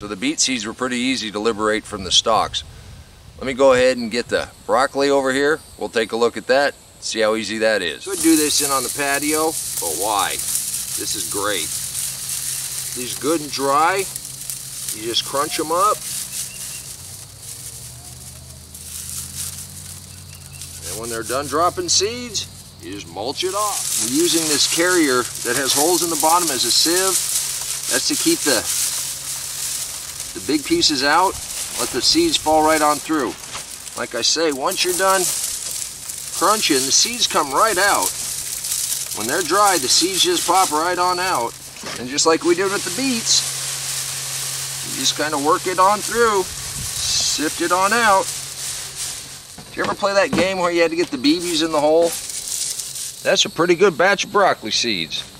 So the beet seeds were pretty easy to liberate from the stalks. Let me go ahead and get the broccoli over here. We'll take a look at that, see how easy that is. Could do this in on the patio, but why? This is great. These good and dry, you just crunch them up. And when they're done dropping seeds, you just mulch it off. We're using this carrier that has holes in the bottom as a sieve. That's to keep the big pieces out, let the seeds fall right on through. Like I say, once you're done crunching, the seeds come right out. When they're dry, the seeds just pop right on out. And just like we did with the beets, you just kind of work it on through, sift it on out. Did you ever play that game where you had to get the BBs in the hole? That's a pretty good batch of broccoli seeds.